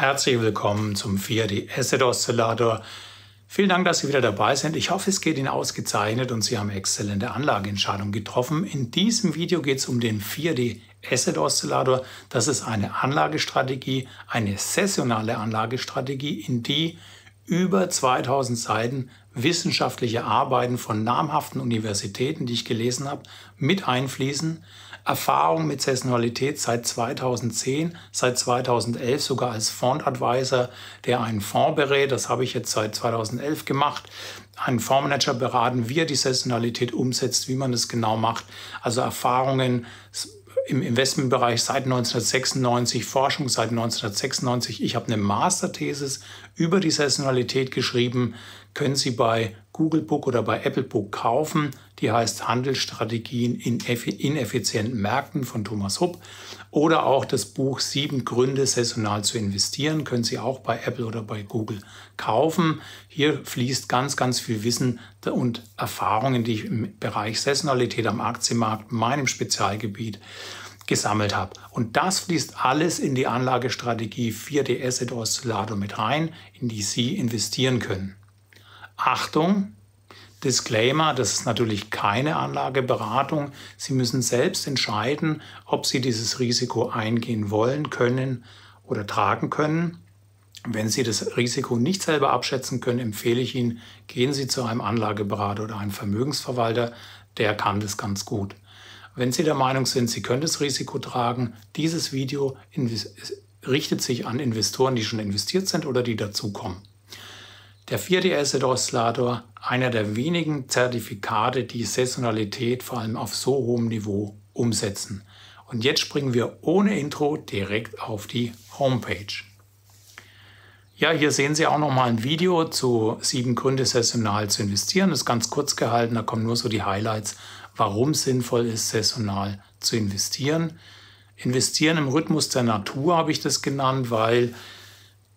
Herzlich willkommen zum 4D Asset Oszillator. Vielen Dank, dass Sie wieder dabei sind. Ich hoffe, es geht Ihnen ausgezeichnet und Sie haben exzellente Anlageentscheidungen getroffen. In diesem Video geht es um den 4D Asset Oszillator. Das ist eine Anlagestrategie, eine saisonale Anlagestrategie, in die über 2000 Seiten wissenschaftliche Arbeiten von namhaften Universitäten, die ich gelesen habe, mit einfließen. Erfahrung mit Saisonalität seit 2010, seit 2011 sogar als Fundadvisor, der einen Fonds berät. Das habe ich jetzt seit 2011 gemacht. Einen Fondsmanager beraten, wie er die Saisonalität umsetzt, wie man das genau macht. Also Erfahrungen im Investmentbereich seit 1996, Forschung seit 1996. Ich habe eine Masterthesis über die Saisonalität geschrieben. Können Sie bei Google Book oder bei Apple Book kaufen. Die heißt Handelsstrategien in ineffizienten Märkten von Thomas Hupp. Oder auch das Buch 7 Gründe, saisonal zu investieren. Können Sie auch bei Apple oder bei Google kaufen. Hier fließt ganz, ganz viel Wissen und Erfahrungen, die ich im Bereich Saisonalität am Aktienmarkt, meinem Spezialgebiet, gesammelt habe. Und das fließt alles in die Anlagestrategie 4D Asset Oszillator mit rein, in die Sie investieren können. Achtung! Disclaimer, das ist natürlich keine Anlageberatung. Sie müssen selbst entscheiden, ob Sie dieses Risiko eingehen wollen, können oder tragen können. Wenn Sie das Risiko nicht selber abschätzen können, empfehle ich Ihnen, gehen Sie zu einem Anlageberater oder einem Vermögensverwalter, der kann das ganz gut. Wenn Sie der Meinung sind, Sie können das Risiko tragen, dieses Video richtet sich an Investoren, die schon investiert sind oder die dazukommen. Der 4D Asset Oszillator, einer der wenigen Zertifikate, die Saisonalität vor allem auf so hohem Niveau umsetzen. Und jetzt springen wir ohne Intro direkt auf die Homepage. Ja, hier sehen Sie auch nochmal ein Video zu 7 Gründe, saisonal zu investieren. Das ist ganz kurz gehalten, da kommen nur so die Highlights, warum es sinnvoll ist, saisonal zu investieren. Investieren im Rhythmus der Natur habe ich das genannt, weil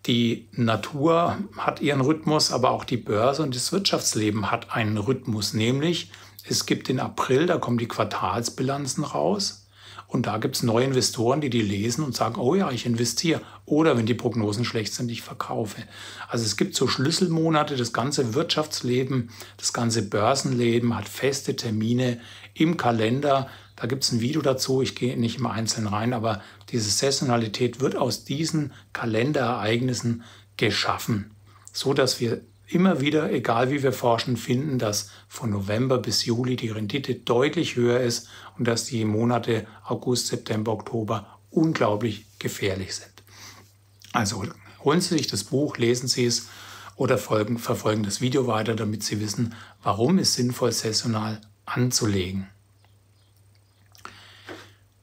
die Natur hat ihren Rhythmus, aber auch die Börse und das Wirtschaftsleben hat einen Rhythmus. Nämlich, es gibt den April, da kommen die Quartalsbilanzen raus und da gibt es neue Investoren, die lesen und sagen, oh ja, ich investiere. Oder wenn die Prognosen schlecht sind, ich verkaufe. Also es gibt so Schlüsselmonate, das ganze Wirtschaftsleben, das ganze Börsenleben hat feste Termine im Kalender. Da gibt es ein Video dazu, ich gehe nicht im Einzelnen rein, aber diese Saisonalität wird aus diesen Kalenderereignissen geschaffen, so dass wir immer wieder, egal wie wir forschen, finden, dass von November bis Juli die Rendite deutlich höher ist und dass die Monate August, September, Oktober unglaublich gefährlich sind. Also holen Sie sich das Buch, lesen Sie es oder verfolgen das Video weiter, damit Sie wissen, warum es sinnvoll ist, saisonal anzulegen.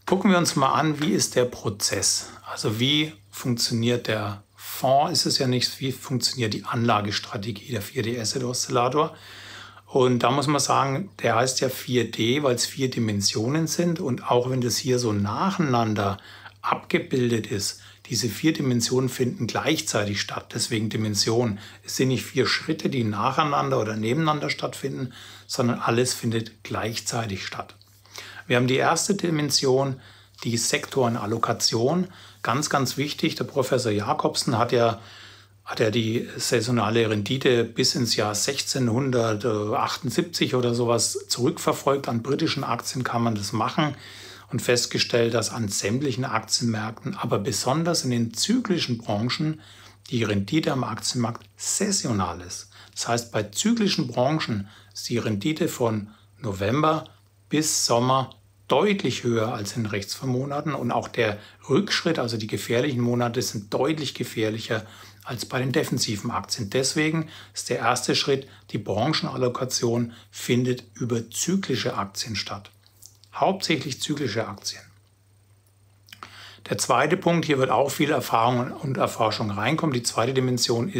Gucken wir uns mal an, wie ist der Prozess? Also wie funktioniert der Fonds? Ist es ja nicht, wie funktioniert die Anlagestrategie der 4D Asset Oszillator? Und da muss man sagen, der heißt ja 4D, weil es 4 Dimensionen sind. Und auch wenn das hier so nacheinander abgebildet ist, diese 4 Dimensionen finden gleichzeitig statt. Deswegen Dimensionen. Es sind nicht 4 Schritte, die nacheinander oder nebeneinander stattfinden, sondern alles findet gleichzeitig statt. Wir haben die erste Dimension, die Sektorenallokation. Ganz, ganz wichtig, der Professor Jacobsen hat ja die saisonale Rendite bis ins Jahr 1678 oder sowas zurückverfolgt. An britischen Aktien kann man das machen und festgestellt, dass an sämtlichen Aktienmärkten, aber besonders in den zyklischen Branchen, die Rendite am Aktienmarkt saisonal ist. Das heißt, bei zyklischen Branchen ist die Rendite von November bis Sommer deutlich höher als in Rechtsvermonaten und auch der Rückschritt, also die gefährlichen Monate, sind deutlich gefährlicher als bei den defensiven Aktien. Deswegen ist der erste Schritt, die Branchenallokation findet über zyklische Aktien statt. Hauptsächlich zyklische Aktien. Der zweite Punkt, hier wird auch viel Erfahrung und Erforschung reinkommen. Die zweite Dimension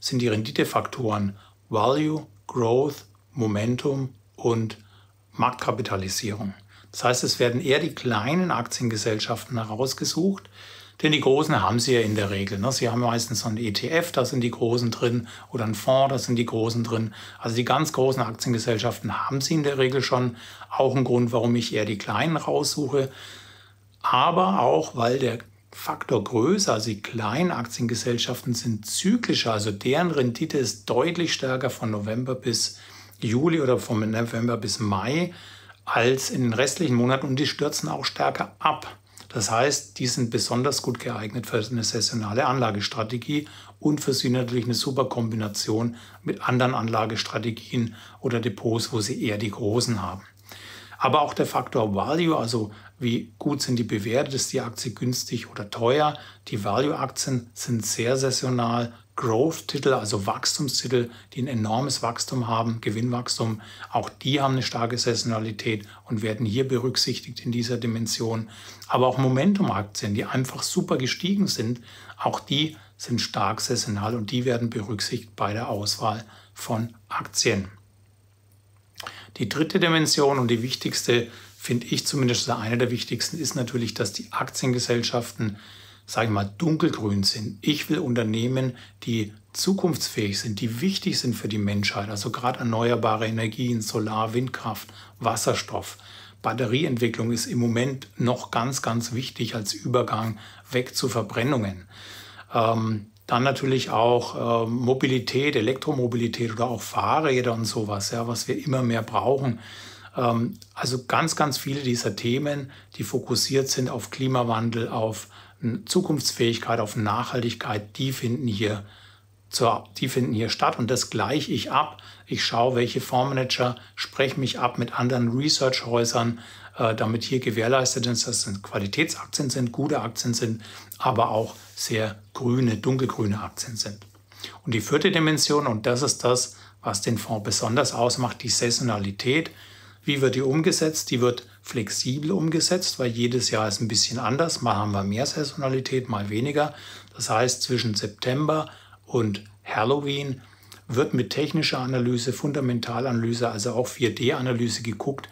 sind die Renditefaktoren Value, Growth, Momentum und Marktkapitalisierung. Das heißt, es werden eher die kleinen Aktiengesellschaften herausgesucht, denn die großen haben sie ja in der Regel. Sie haben meistens so einen ETF, da sind die großen drin, oder einen Fonds, da sind die großen drin. Also die ganz großen Aktiengesellschaften haben sie in der Regel schon. Auch ein Grund, warum ich eher die kleinen raussuche, aber auch, weil der Faktor größer, also die kleinen Aktiengesellschaften sind zyklischer, also deren Rendite ist deutlich stärker von November bis Juli oder von November bis Mai als in den restlichen Monaten und die stürzen auch stärker ab. Das heißt, die sind besonders gut geeignet für eine saisonale Anlagestrategie und für sie natürlich eine super Kombination mit anderen Anlagestrategien oder Depots, wo sie eher die großen haben. Aber auch der Faktor Value, also wie gut sind die bewertet, ist die Aktie günstig oder teuer. Die Value-Aktien sind sehr saisonal. Growth-Titel, also Wachstumstitel, die ein enormes Wachstum haben, Gewinnwachstum, auch die haben eine starke Saisonalität und werden hier berücksichtigt in dieser Dimension. Aber auch Momentum-Aktien, die einfach super gestiegen sind, auch die sind stark saisonal und die werden berücksichtigt bei der Auswahl von Aktien. Die dritte Dimension und die wichtigste, finde ich zumindest eine der wichtigsten, ist natürlich, dass die Aktiengesellschaften, sage ich mal, dunkelgrün sind. Ich will Unternehmen, die zukunftsfähig sind, die wichtig sind für die Menschheit, also gerade erneuerbare Energien, Solar, Windkraft, Wasserstoff. Batterieentwicklung ist im Moment noch ganz, ganz wichtig als Übergang weg zu Verbrennungen. Dann natürlich auch Mobilität, Elektromobilität oder auch Fahrräder und sowas, ja, was wir immer mehr brauchen. Also ganz, ganz viele dieser Themen, die fokussiert sind auf Klimawandel, auf Zukunftsfähigkeit, auf Nachhaltigkeit, die finden hier statt und das gleiche ich ab. Ich schaue, welche Fondsmanager, spreche mich ab mit anderen Researchhäusern, damit hier gewährleistet ist, dass es Qualitätsaktien sind, gute Aktien sind, aber auch sehr grüne, dunkelgrüne Aktien sind. Und die vierte Dimension, und das ist das, was den Fonds besonders ausmacht, die Saisonalität. Wie wird die umgesetzt? Die wird flexibel umgesetzt, weil jedes Jahr ist ein bisschen anders. Mal haben wir mehr Saisonalität, mal weniger. Das heißt, zwischen September und Halloween wird mit technischer Analyse, Fundamentalanalyse, also auch 4D-Analyse geguckt.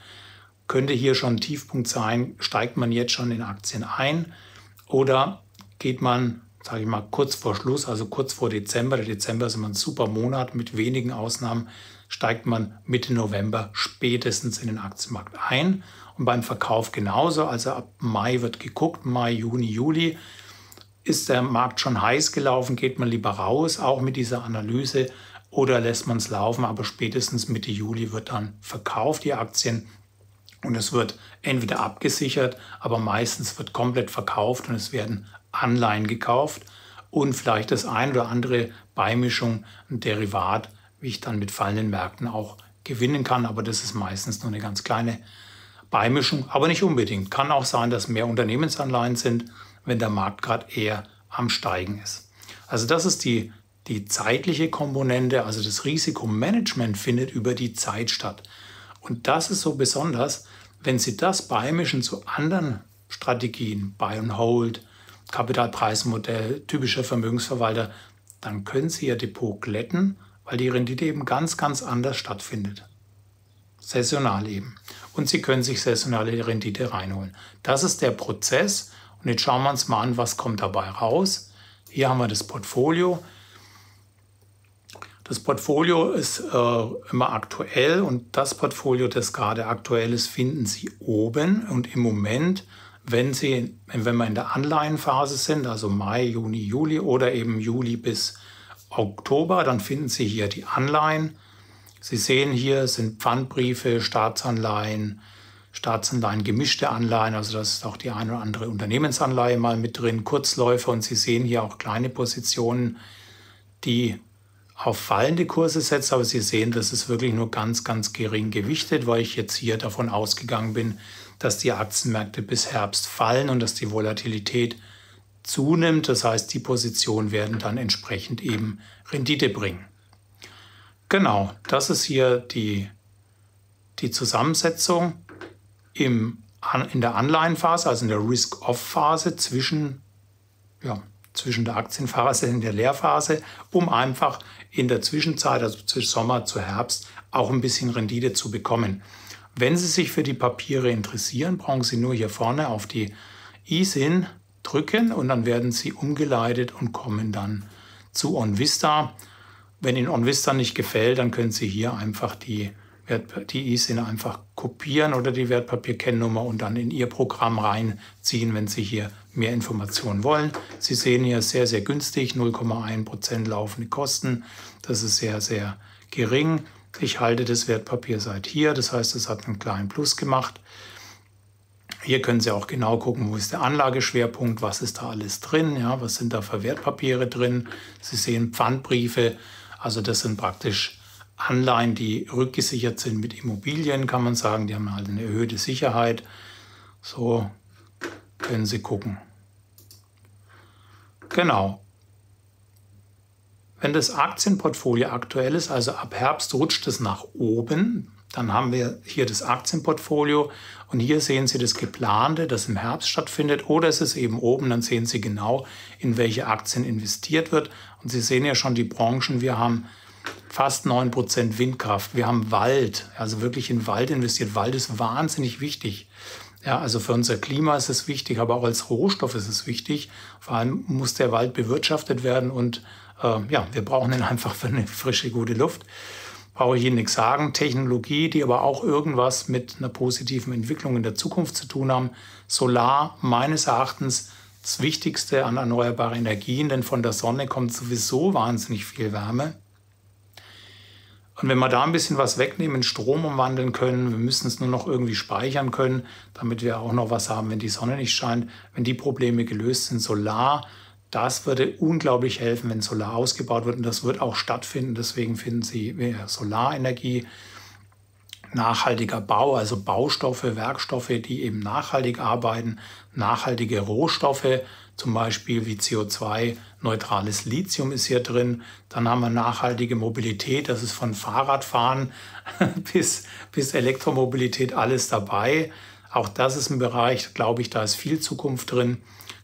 Könnte hier schon ein Tiefpunkt sein, steigt man jetzt schon in Aktien ein oder geht man, sage ich mal, kurz vor Schluss, also kurz vor Dezember. Der Dezember ist immer ein super Monat mit wenigen Ausnahmen. Steigt man Mitte November spätestens in den Aktienmarkt ein und beim Verkauf genauso. Also ab Mai wird geguckt, Mai, Juni, Juli. Ist der Markt schon heiß gelaufen, geht man lieber raus, auch mit dieser Analyse oder lässt man es laufen, aber spätestens Mitte Juli wird dann verkauft die Aktien und es wird entweder abgesichert, aber meistens wird komplett verkauft und es werden Anleihen gekauft und vielleicht das ein oder andere Beimischung, ein Derivat, wie ich dann mit fallenden Märkten auch gewinnen kann. Aber das ist meistens nur eine ganz kleine Beimischung, aber nicht unbedingt. Kann auch sein, dass mehr Unternehmensanleihen sind, wenn der Markt gerade eher am Steigen ist. Also das ist die zeitliche Komponente, also das Risikomanagement findet über die Zeit statt. Und das ist so besonders, wenn Sie das beimischen zu anderen Strategien, Buy and Hold, Kapitalpreismodell, typischer Vermögensverwalter, dann können Sie Ihr Depot glätten, weil die Rendite eben ganz, ganz anders stattfindet. Saisonal eben. Und Sie können sich saisonale Rendite reinholen. Das ist der Prozess. Und jetzt schauen wir uns mal an, was kommt dabei raus. Hier haben wir das Portfolio. Das Portfolio ist immer aktuell und das Portfolio, das gerade aktuell ist, finden Sie oben. Und im Moment, wenn wir in der Anleihenphase sind, also Mai, Juni, Juli oder eben Juli bis Oktober, dann finden Sie hier die Anleihen. Sie sehen hier, sind Pfandbriefe, Staatsanleihen, gemischte Anleihen, also das ist auch die eine oder andere Unternehmensanleihe mal mit drin, Kurzläufer und Sie sehen hier auch kleine Positionen, die auf fallende Kurse setzen, aber Sie sehen, das ist wirklich nur ganz, ganz gering gewichtet, weil ich jetzt hier davon ausgegangen bin, dass die Aktienmärkte bis Herbst fallen und dass die Volatilität zunimmt. Das heißt, die Positionen werden dann entsprechend eben Rendite bringen. Genau, das ist hier die Zusammensetzung. In der Anleihenphase, also in der Risk-Off-Phase zwischen der Aktienphase und der Leerphase, um einfach in der Zwischenzeit, also zwischen Sommer zu Herbst, auch ein bisschen Rendite zu bekommen. Wenn Sie sich für die Papiere interessieren, brauchen Sie nur hier vorne auf die ISIN drücken und dann werden Sie umgeleitet und kommen dann zu OnVista. Wenn Ihnen OnVista nicht gefällt, dann können Sie hier einfach die die ISIN einfach kopieren oder die Wertpapierkennnummer und dann in Ihr Programm reinziehen, wenn Sie hier mehr Informationen wollen. Sie sehen hier sehr, sehr günstig, 0,1% laufende Kosten. Das ist sehr, sehr gering. Ich halte das Wertpapier seit hier, das heißt, es hat einen kleinen Plus gemacht. Hier können Sie auch genau gucken, wo ist der Anlageschwerpunkt, was ist da alles drin, ja, was sind da für Wertpapiere drin. Sie sehen Pfandbriefe, also das sind praktisch Anleihen, die rückgesichert sind mit Immobilien, kann man sagen. Die haben halt eine erhöhte Sicherheit. So können Sie gucken. Genau. Wenn das Aktienportfolio aktuell ist, also ab Herbst rutscht es nach oben, dann haben wir hier das Aktienportfolio und hier sehen Sie das Geplante, das im Herbst stattfindet, oder es ist eben oben, dann sehen Sie genau, in welche Aktien investiert wird. Und Sie sehen ja schon die Branchen, wir haben fast 9% Windkraft, wir haben Wald, also wirklich in Wald investiert. Wald ist wahnsinnig wichtig. Ja, also für unser Klima ist es wichtig, aber auch als Rohstoff ist es wichtig. Vor allem muss der Wald bewirtschaftet werden und ja, wir brauchen ihn einfach für eine frische, gute Luft. Brauche ich Ihnen nichts sagen. Technologie, die aber auch irgendwas mit einer positiven Entwicklung in der Zukunft zu tun haben. Solar, meines Erachtens das Wichtigste an erneuerbaren Energien, denn von der Sonne kommt sowieso wahnsinnig viel Wärme. Und wenn wir da ein bisschen was wegnehmen, in Strom umwandeln können, wir müssen es nur noch irgendwie speichern können, damit wir auch noch was haben, wenn die Sonne nicht scheint, wenn die Probleme gelöst sind. Solar, das würde unglaublich helfen, wenn Solar ausgebaut wird. Und das wird auch stattfinden. Deswegen finden Sie Solarenergie, nachhaltiger Bau, also Baustoffe, Werkstoffe, die eben nachhaltig arbeiten, nachhaltige Rohstoffe, zum Beispiel wie CO2-neutrales Lithium ist hier drin. Dann haben wir nachhaltige Mobilität, das ist von Fahrradfahren bis Elektromobilität alles dabei. Auch das ist ein Bereich, glaube ich, da ist viel Zukunft drin.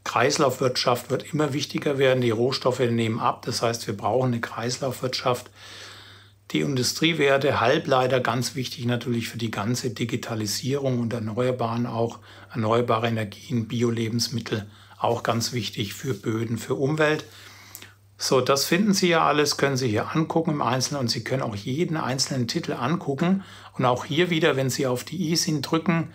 Kreislaufwirtschaft wird immer wichtiger werden, die Rohstoffe nehmen ab, das heißt, wir brauchen eine Kreislaufwirtschaft. Die Industriewerte, Halbleiter, ganz wichtig natürlich für die ganze Digitalisierung und Erneuerbaren auch, erneuerbare Energien, Bio-Lebensmittel, auch ganz wichtig für Böden, für Umwelt. So, das finden Sie ja alles, können Sie hier angucken im Einzelnen und Sie können auch jeden einzelnen Titel angucken. Und auch hier wieder, wenn Sie auf die ISIN drücken,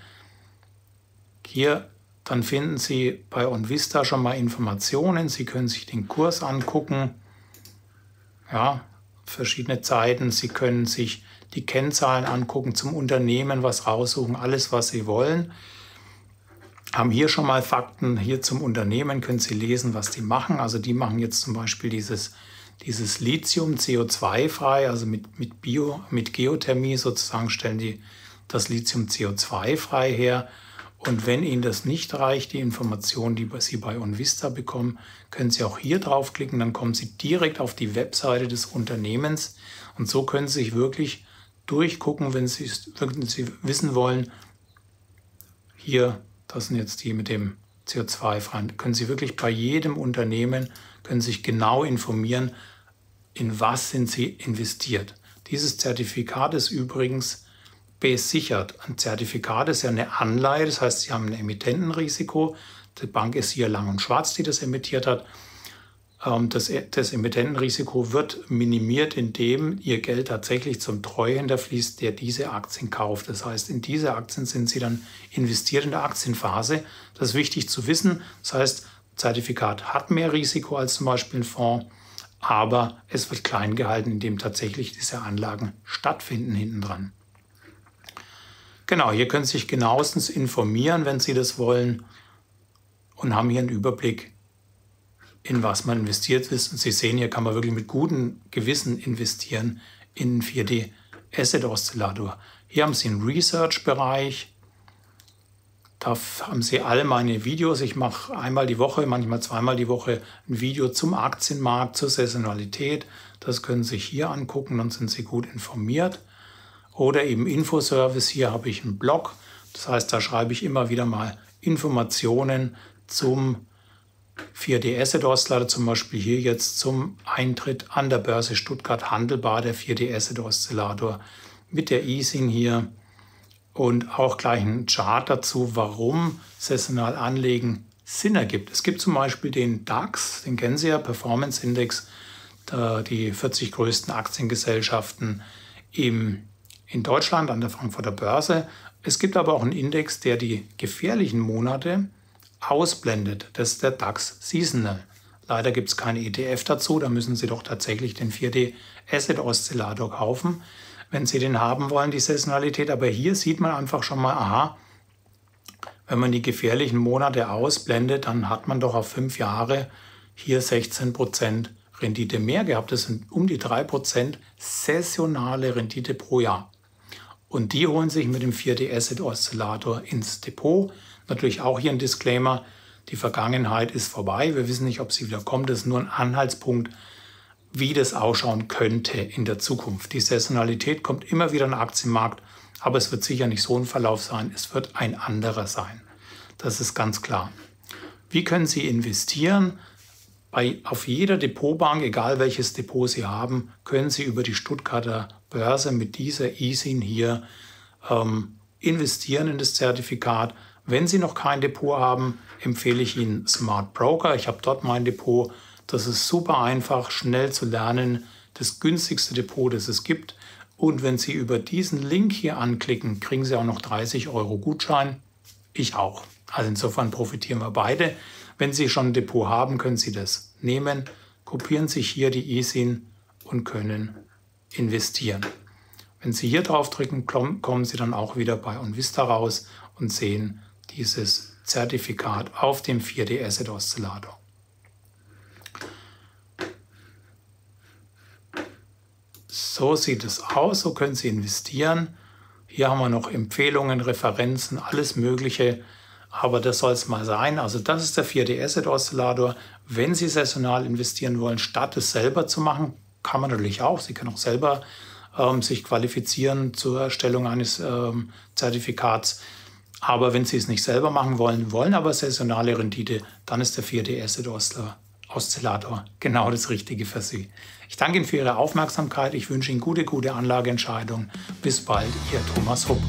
hier, dann finden Sie bei OnVista schon mal Informationen. Sie können sich den Kurs angucken, ja, verschiedene Zeiten. Sie können sich die Kennzahlen angucken, zum Unternehmen was raussuchen, alles, was Sie wollen. Haben hier schon mal Fakten, hier zum Unternehmen können Sie lesen, was die machen. Also die machen jetzt zum Beispiel dieses Lithium CO2-frei, also mit Geothermie sozusagen stellen die das Lithium CO2-frei her. Und wenn Ihnen das nicht reicht, die Informationen, die Sie bei OnVista bekommen, können Sie auch hier draufklicken, dann kommen Sie direkt auf die Webseite des Unternehmens. Und so können Sie sich wirklich durchgucken, wenn Sie wissen wollen, hier, das sind jetzt die mit dem CO2-freien, können Sie wirklich bei jedem Unternehmen, können sich genau informieren, in was sind Sie investiert. Dieses Zertifikat ist übrigens besichert. Ein Zertifikat ist ja eine Anleihe, das heißt, Sie haben ein Emittentenrisiko. Die Bank ist hier lang und schwarz, die das emittiert hat. Das Emittentenrisiko wird minimiert, indem Ihr Geld tatsächlich zum Treuhänder fließt, der diese Aktien kauft. Das heißt, in diese Aktien sind Sie dann investiert in der Aktienphase. Das ist wichtig zu wissen. Das heißt, ein Zertifikat hat mehr Risiko als zum Beispiel ein Fonds, aber es wird klein gehalten, indem tatsächlich diese Anlagen stattfinden hinten dran. Genau, hier können Sie sich genauestens informieren, wenn Sie das wollen, und haben hier einen Überblick, in was man investiert ist. Und Sie sehen, hier kann man wirklich mit gutem Gewissen investieren in 4D Asset Oszillator. Hier haben Sie einen Research-Bereich. Da haben Sie alle meine Videos. Ich mache einmal die Woche, manchmal zweimal die Woche ein Video zum Aktienmarkt, zur Saisonalität. Das können Sie sich hier angucken, dann sind Sie gut informiert. Oder eben Infoservice, hier habe ich einen Blog, das heißt, da schreibe ich immer wieder mal Informationen zum 4D Asset Oszillator, zum Beispiel hier jetzt zum Eintritt an der Börse Stuttgart handelbar, der 4D Asset Oszillator mit der ISIN hier und auch gleich einen Chart dazu, warum saisonal anlegen Sinn ergibt. Es gibt zum Beispiel den DAX, den kennen Sie ja, Performance Index, die 40 größten Aktiengesellschaften im in Deutschland an der Frankfurter Börse. Es gibt aber auch einen Index, der die gefährlichen Monate ausblendet. Das ist der DAX Seasonal. Leider gibt es keine ETF dazu, da müssen Sie doch tatsächlich den 4D Asset Oszillator kaufen, wenn Sie den haben wollen, die Saisonalität. Aber hier sieht man einfach schon mal, aha, wenn man die gefährlichen Monate ausblendet, dann hat man doch auf 5 Jahre hier 16% Rendite mehr gehabt. Das sind um die 3% saisonale Rendite pro Jahr. Und die holen sich mit dem 4D Asset Oszillator ins Depot. Natürlich auch hier ein Disclaimer, die Vergangenheit ist vorbei. Wir wissen nicht, ob sie wieder kommt. Das ist nur ein Anhaltspunkt, wie das ausschauen könnte in der Zukunft. Die Saisonalität kommt immer wieder in den Aktienmarkt, aber es wird sicher nicht so ein Verlauf sein. Es wird ein anderer sein. Das ist ganz klar. Wie können Sie investieren? Auf jeder Depotbank, egal welches Depot Sie haben, können Sie über die Stuttgarter Börse mit dieser eSIN hier investieren in das Zertifikat. Wenn Sie noch kein Depot haben, empfehle ich Ihnen Smartbroker. Ich habe dort mein Depot. Das ist super einfach, schnell zu lernen. Das günstigste Depot, das es gibt. Und wenn Sie über diesen Link hier anklicken, kriegen Sie auch noch 30 € Gutschein. Ich auch. Also insofern profitieren wir beide. Wenn Sie schon ein Depot haben, können Sie das nehmen, kopieren sich hier die eSIN und können investieren. Wenn Sie hier draufdrücken, kommen Sie dann auch wieder bei OnVista raus und sehen dieses Zertifikat auf dem 4D Asset Oszillator. So sieht es aus, so können Sie investieren. Hier haben wir noch Empfehlungen, Referenzen, alles Mögliche, aber das soll es mal sein. Also das ist der 4D Asset Oszillator. Wenn Sie saisonal investieren wollen, statt es selber zu machen, kann man natürlich auch. Sie können auch selber sich qualifizieren zur Erstellung eines Zertifikats. Aber wenn Sie es nicht selber machen wollen, aber saisonale Rendite, dann ist der 4D Asset Oszillator genau das Richtige für Sie. Ich danke Ihnen für Ihre Aufmerksamkeit. Ich wünsche Ihnen gute Anlageentscheidungen. Bis bald, Ihr Thomas Hupp.